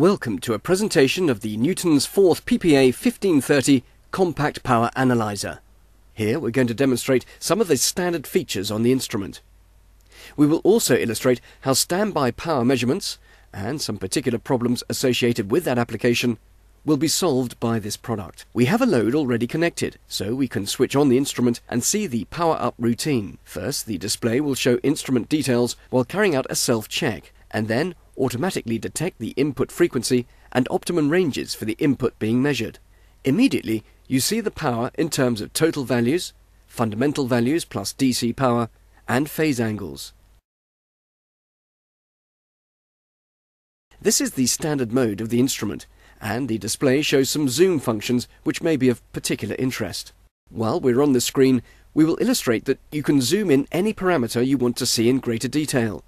Welcome to a presentation of the Newtons 4th PPA 1530 Compact Power Analyzer. Here we're going to demonstrate some of the standard features on the instrument. We will also illustrate how standby power measurements, and some particular problems associated with that application, will be solved by this product. We have a load already connected, so we can switch on the instrument and see the power-up routine. First, the display will show instrument details while carrying out a self-check, and then automatically detect the input frequency and optimum ranges for the input being measured. Immediately, you see the power in terms of total values, fundamental values plus DC power, and phase angles. This is the standard mode of the instrument, and the display shows some zoom functions which may be of particular interest. While we're on the screen, we will illustrate that you can zoom in any parameter you want to see in greater detail.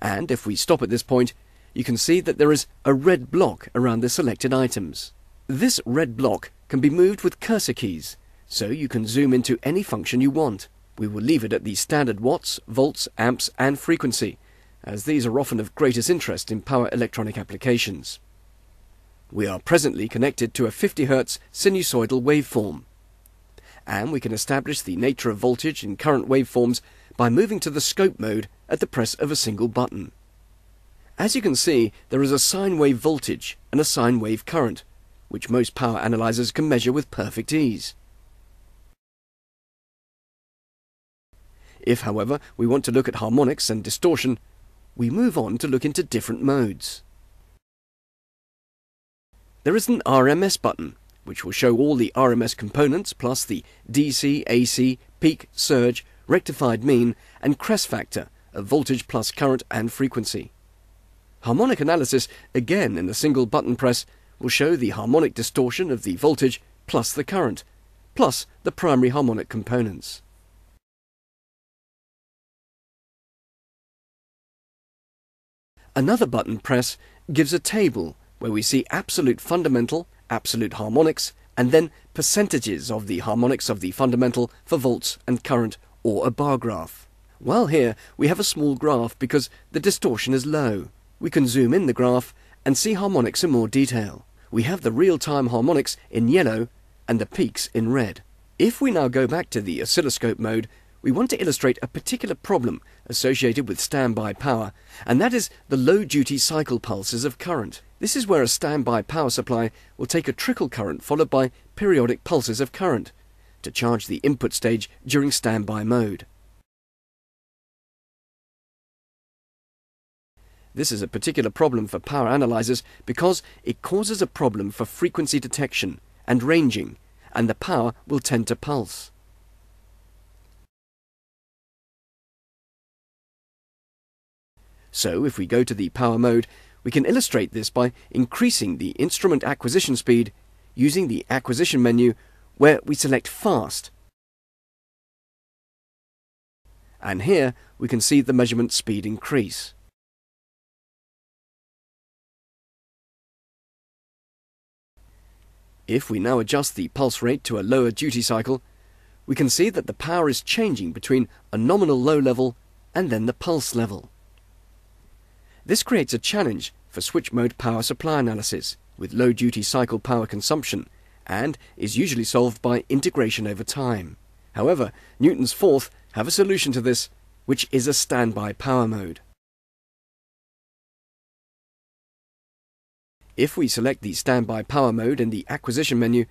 And if we stop at this point, you can see that there is a red block around the selected items. This red block can be moved with cursor keys, so you can zoom into any function you want. We will leave it at the standard watts, volts, amps, and frequency, as these are often of greatest interest in power electronic applications. We are presently connected to a 50 Hz sinusoidal waveform, and we can establish the nature of voltage in current waveforms by moving to the scope mode at the press of a single button. As you can see, there is a sine wave voltage and a sine wave current, which most power analyzers can measure with perfect ease. If, however, we want to look at harmonics and distortion, we move on to look into different modes. There is an RMS button, which will show all the RMS components plus the DC, AC, peak, surge, rectified mean, and crest factor of voltage plus current and frequency. Harmonic analysis, again in a single button press, will show the harmonic distortion of the voltage plus the current, plus the primary harmonic components. Another button press gives a table where we see absolute fundamental, absolute harmonics, and then percentages of the harmonics of the fundamental for volts and current, or a bar graph. While here, we have a small graph because the distortion is low. We can zoom in the graph and see harmonics in more detail. We have the real-time harmonics in yellow and the peaks in red. If we now go back to the oscilloscope mode, we want to illustrate a particular problem associated with standby power, and that is the low-duty cycle pulses of current. This is where a standby power supply will take a trickle current followed by periodic pulses of current to charge the input stage during standby mode. This is a particular problem for power analyzers because it causes a problem for frequency detection and ranging, and the power will tend to pulse. So, if we go to the power mode, we can illustrate this by increasing the instrument acquisition speed using the acquisition menu, where we select fast. And here we can see the measurement speed increase. If we now adjust the pulse rate to a lower duty cycle, we can see that the power is changing between a nominal low level and then the pulse level. This creates a challenge for switch mode power supply analysis with low duty cycle power consumption, and is usually solved by integration over time. However, Newton's 4th have a solution to this, which is a standby power mode. If we select the standby power mode in the acquisition menu,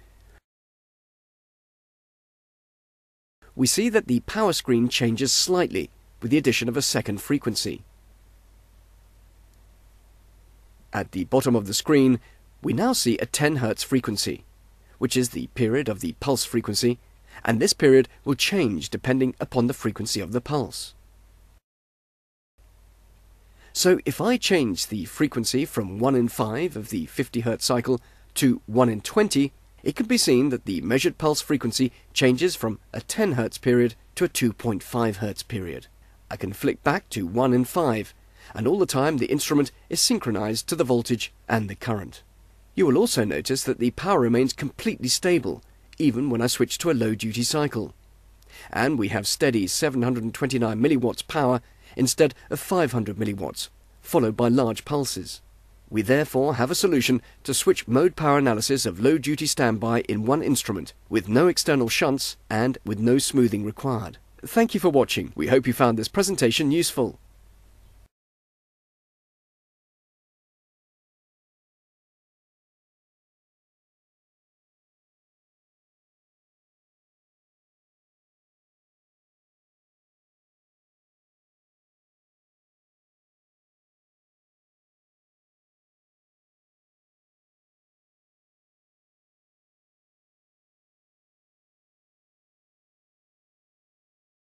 we see that the power screen changes slightly with the addition of a second frequency. At the bottom of the screen, we now see a 10 Hz frequency, which is the period of the pulse frequency, and this period will change depending upon the frequency of the pulse. So if I change the frequency from 1 in 5 of the 50 Hz cycle to 1 in 20, it can be seen that the measured pulse frequency changes from a 10 Hz period to a 2.5 Hz period. I can flick back to 1 in 5, and all the time the instrument is synchronized to the voltage and the current. You will also notice that the power remains completely stable, even when I switch to a low-duty cycle. And we have steady 729 milliwatts power instead of 500 milliwatts, followed by large pulses. We therefore have a solution to switch mode power analysis of low-duty standby in one instrument, with no external shunts and with no smoothing required. Thank you for watching. We hope you found this presentation useful.